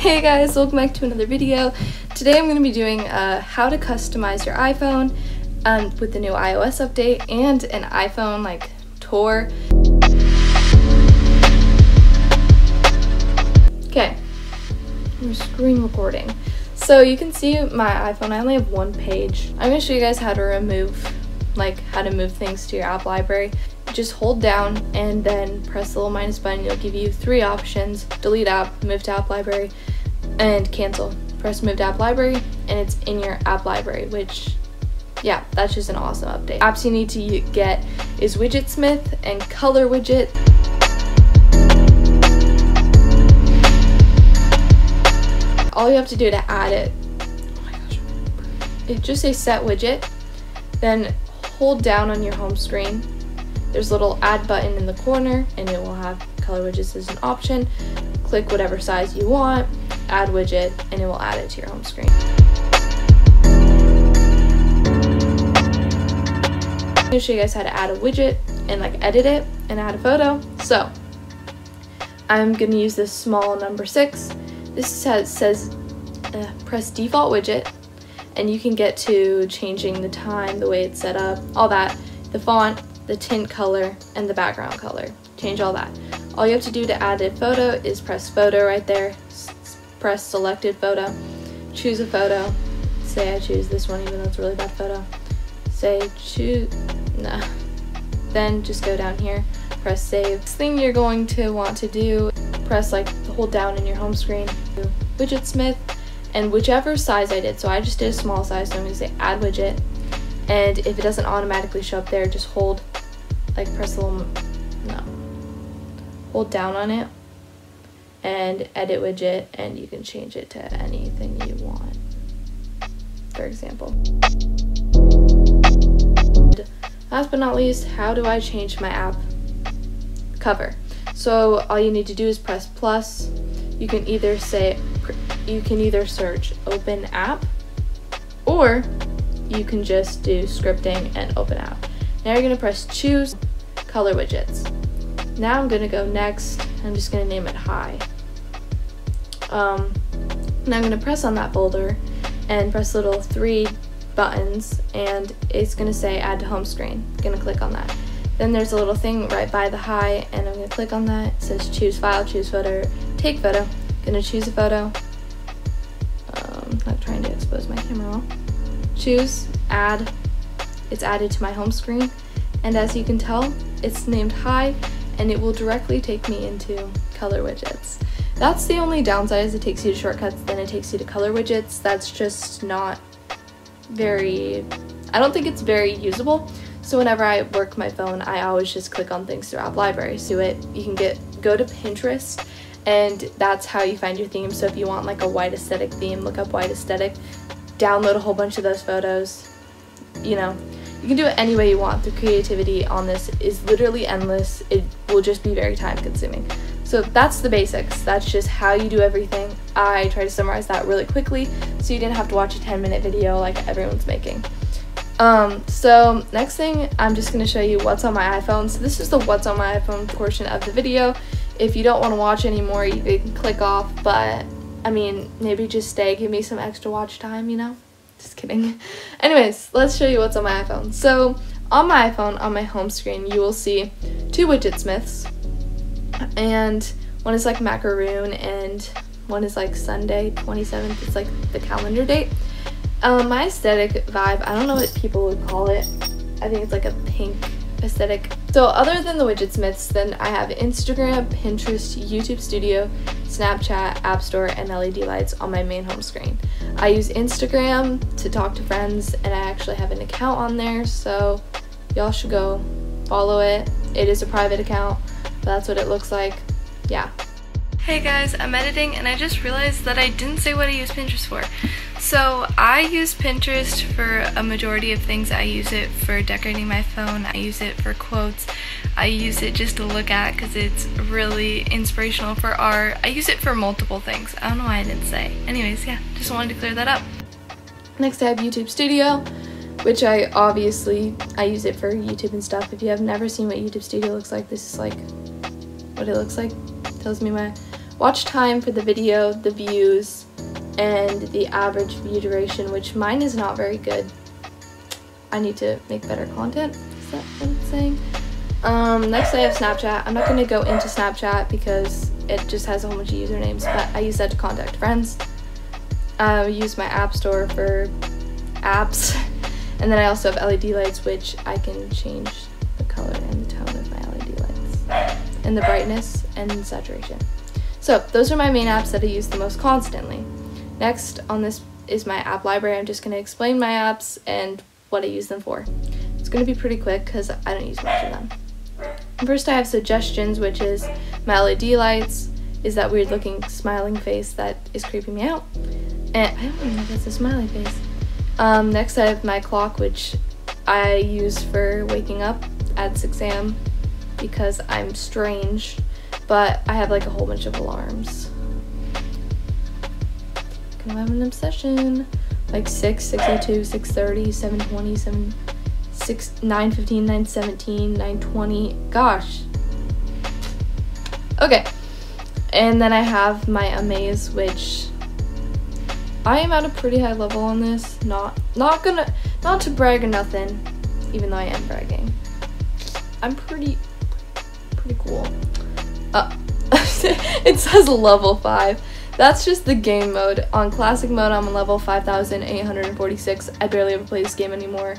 Hey guys, welcome back to another video. Today I'm going to be doing how to customize your iPhone with the new iOS update and an iPhone like tour. Okay, I'm screen recording. So you can see my iPhone, I only have one page. I'm going to show you guys how to remove, like how to move things to your app library. Just hold down and then press the little minus button. It'll give you three options: delete app, move to app library, and cancel. Press move to app library and it's in your app library, which, yeah, that's just an awesome update. Apps you need to get is Widgetsmith and Color Widget. All you have to do to add it, oh my gosh, it's just a set widget, then hold down on your home screen. There's a little add button in the corner and it will have color widgets as an option. Click whatever size you want, add widget, and it will add it to your home screen. I'm going to show you guys how to add a widget and like edit it and add a photo. So I'm going to use this small number 6. This is how it says press default widget, and you can get to changing the time, the way it's set up, all that, the font, the tint color, and the background color. Change all that. All you have to do to add a photo is press photo right there, press selected photo, choose a photo. Say I choose this one even though it's a really bad photo. Say choose, nah. Then just go down here, press save. Next thing you're going to want to do, press like hold down in your home screen, Widgetsmith, and whichever size I did. So I just did a small size, so I'm gonna say add widget. And if it doesn't automatically show up there, just hold, like press a little, no, hold down on it and edit widget, and you can change it to anything you want, for example. Last but not least, how do I change my app cover? So all you need to do is press plus. You can either say, you can either search open app, or you can just do scripting and open app. Now you're gonna press choose color widgets. Now I'm gonna go next. I'm just gonna name it high. Now I'm gonna press on that folder and press little 3 buttons, and it's gonna say add to home screen. I'm gonna click on that. Then there's a little thing right by the high, and I'm gonna click on that. It says choose file, choose photo, take photo. I'm gonna choose a photo. I'm trying to expose my camera well. Choose add. It's added to my home screen, and as you can tell, it's named high, and it will directly take me into color widgets. That's the only downside, is it takes you to shortcuts, then it takes you to color widgets. That's just not very, I don't think it's very usable. So whenever I work my phone, I always just click on things through app library. So you can go to Pinterest, and that's how you find your theme. So if you want like a white aesthetic theme, look up white aesthetic, download a whole bunch of those photos. You know, you can do it any way you want. The creativity on this is literally endless. It will just be very time consuming. So that's the basics. That's just how you do everything. I try to summarize that really quickly so you didn't have to watch a 10-minute video like everyone's making. So next thing, I'm just going to show you what's on my iPhone. So this is the what's on my iPhone portion of the video. If you don't want to watch anymore, you can click off, but I mean, maybe just stay, give me some extra watch time, you know? Just kidding. Anyways, let's show you what's on my iPhone. So, on my iPhone, on my home screen, you will see 2 Widgetsmiths, and one is like macaroon, and one is like Sunday 27th, it's like the calendar date. My aesthetic vibe, I don't know what people would call it. I think it's like a pink aesthetic. So other than the Widgetsmiths, then I have Instagram, Pinterest, YouTube Studio, Snapchat, App Store, and LED lights on my main home screen. I use Instagram to talk to friends, and I actually have an account on there, so y'all should go follow it. It is a private account, but that's what it looks like. Yeah. Hey guys, I'm editing, and I just realized that I didn't say what I use Pinterest for. So I use Pinterest for a majority of things. I use it for decorating my phone, I use it for quotes, I use it just to look at because it's really inspirational for art. I use it for multiple things. I don't know why I didn't say. Anyways, yeah, just wanted to clear that up. Next I have YouTube Studio, which I use it for YouTube and stuff. If you have never seen what YouTube Studio looks like, this is like what it looks like. It tells me my watch time for the video, the views, and the average view duration, which mine is not very good. I need to make better content, is that what I'm saying? Next I have Snapchat. I'm not going to go into Snapchat because it just has a whole bunch of usernames, but I use that to contact friends. I use my App Store for apps, and then I also have LED lights, which I can change the color and the tone of my LED lights, and the brightness and saturation. So those are my main apps that I use the most constantly. Next on this is my app library. I'm just going to explain my apps and what I use them for. It's going to be pretty quick because I don't use much of them. First I have suggestions, which is my LED lights, is that weird looking smiling face that is creeping me out. And I don't know if it's a smiley face. Next I have my clock, which I use for waking up at 6 a.m. because I'm strange, but I have like a whole bunch of alarms. Kind of have an obsession. Like 6, 6:02, 6:30, 7:20, 7:06, 9:15, 9:17, 9:20. Gosh. Okay. And then I have my Amaze, which I am at a pretty high level on this. Not to brag or nothing, even though I am bragging. I'm pretty cool. It says level 5. That's just the game mode. On classic mode, I'm on level 5,846. I barely ever play this game anymore.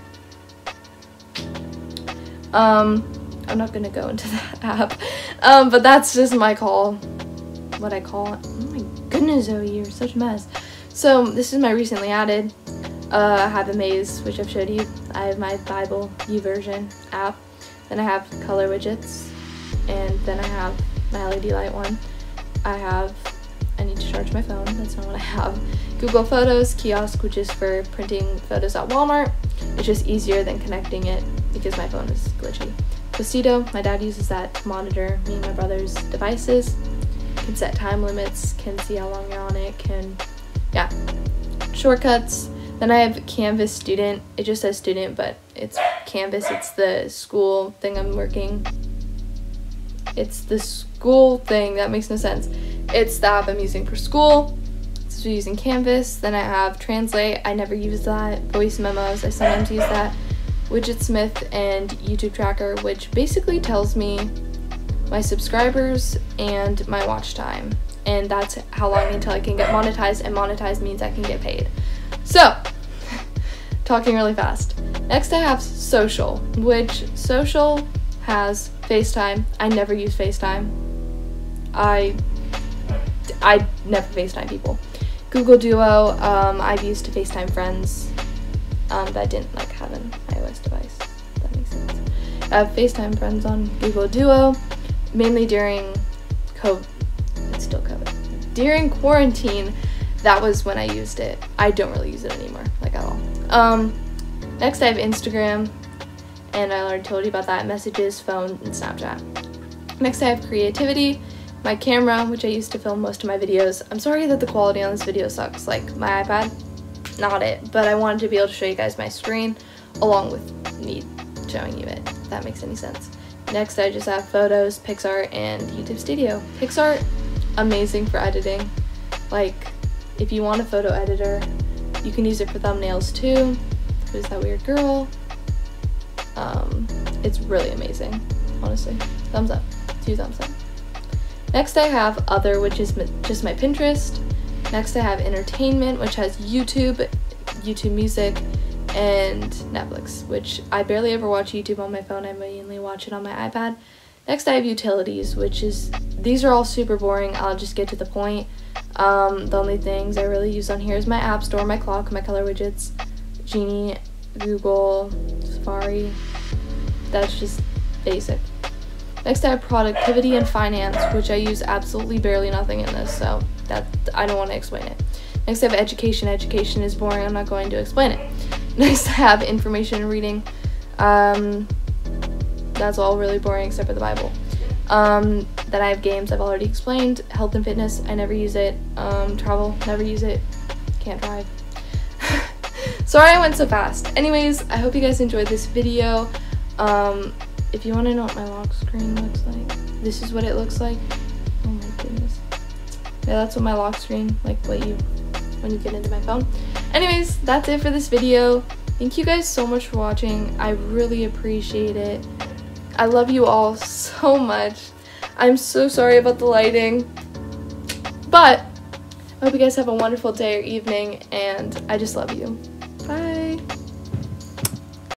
I'm not gonna go into that app. But that's just my call. What I call it. Oh my goodness, Zoe, you're such a mess. So this is my recently added. I have Amaze, which I've showed you. I have my Bible YouVersion app. Then I have Color Widgets. And then I have my LED light one. I need to charge my phone, that's not what I have. Google Photos kiosk, which is for printing photos at Walmart. It's just easier than connecting it because my phone is glitchy. Postido, my dad uses that to monitor me and my brother's devices. Can set time limits, can see how long you're on it, yeah. Shortcuts. Then I have Canvas student. It just says student, but it's Canvas. It's the school thing I'm working. It's the school thing, that makes no sense. It's the app I'm using for school. So we're using Canvas. Then I have Translate. I never use that. Voice memos. I sometimes use that. Widgetsmith and YouTube Tracker, which basically tells me my subscribers and my watch time. And that's how long until I can get monetized. And monetized means I can get paid. So, talking really fast. Next I have Social, which Social has FaceTime. I never use FaceTime. I never FaceTime people. Google Duo, I've used to FaceTime friends that didn't like have an iOS device, if that makes sense. I have FaceTime friends on Google Duo, mainly during COVID, it's still COVID. During quarantine, that was when I used it. I don't really use it anymore, like at all. Next I have Instagram, and I already told you about that, messages, phone, and Snapchat. Next I have Creativity. My camera, which I use to film most of my videos. I'm sorry that the quality on this video sucks, like my iPad, not it, but I wanted to be able to show you guys my screen along with me showing you it, if that makes any sense. Next I just have Photos, Picsart, and YouTube Studio. Picsart, amazing for editing. Like, if you want a photo editor, you can use it for thumbnails too. Who's that weird girl? It's really amazing, honestly. Thumbs up, 2 thumbs up. Next I have Other, which is just my Pinterest. Next I have Entertainment, which has YouTube, YouTube Music, and Netflix, which I barely ever watch YouTube on my phone. I mainly watch it on my iPad. Next I have Utilities, which is, these are all super boring. I'll just get to the point. The only things I really use on here is my App Store, my clock, my color widgets, Genie, Google, Safari. That's just basic. Next I have Productivity and Finance, which I use absolutely barely nothing in this, so that I don't want to explain it. Next I have Education. Education is boring, I'm not going to explain it. Next I have Information and Reading. That's all really boring except for the Bible. Then I have Games, I've already explained. Health and Fitness, I never use it. Travel, never use it. Can't drive. Sorry I went so fast. Anyways, I hope you guys enjoyed this video. If you want to know what my lock screen looks like, this is what it looks like. Oh my goodness. Yeah, that's what my lock screen, like when you get into my phone. Anyways, that's it for this video. Thank you guys so much for watching. I really appreciate it. I love you all so much. I'm so sorry about the lighting, but I hope you guys have a wonderful day or evening, and I just love you.